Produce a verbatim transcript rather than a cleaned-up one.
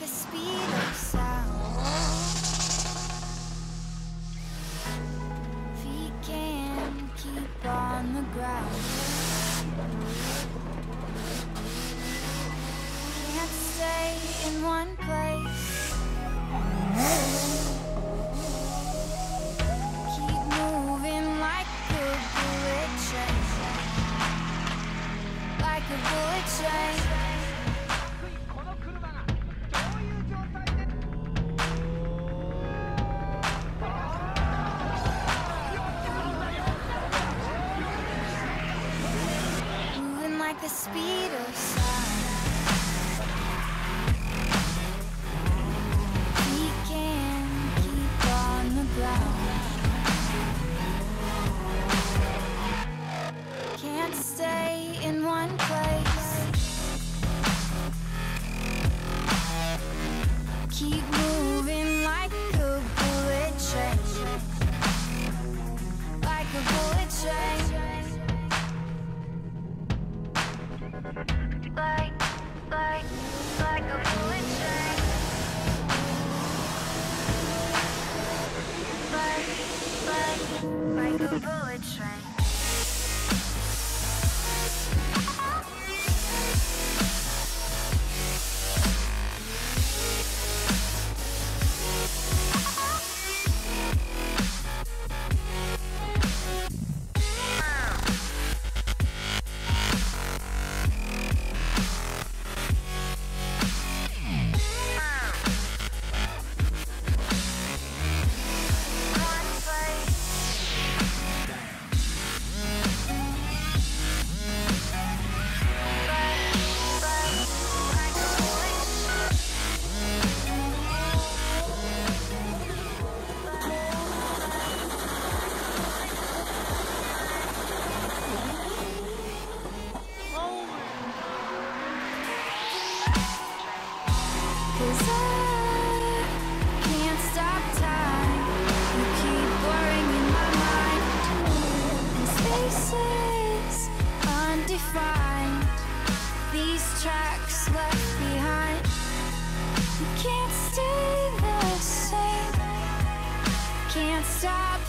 the speed of sound. Feet can't keep on the ground. Can't stay in one place. The bullet train. Moving like the speed of sound. We can keep on the ground. Can't stay in one place. Keep moving like a bullet train, like a bullet train, like, like, like a bullet train, like, like, like a bullet train. Can't stay the same. Can't stop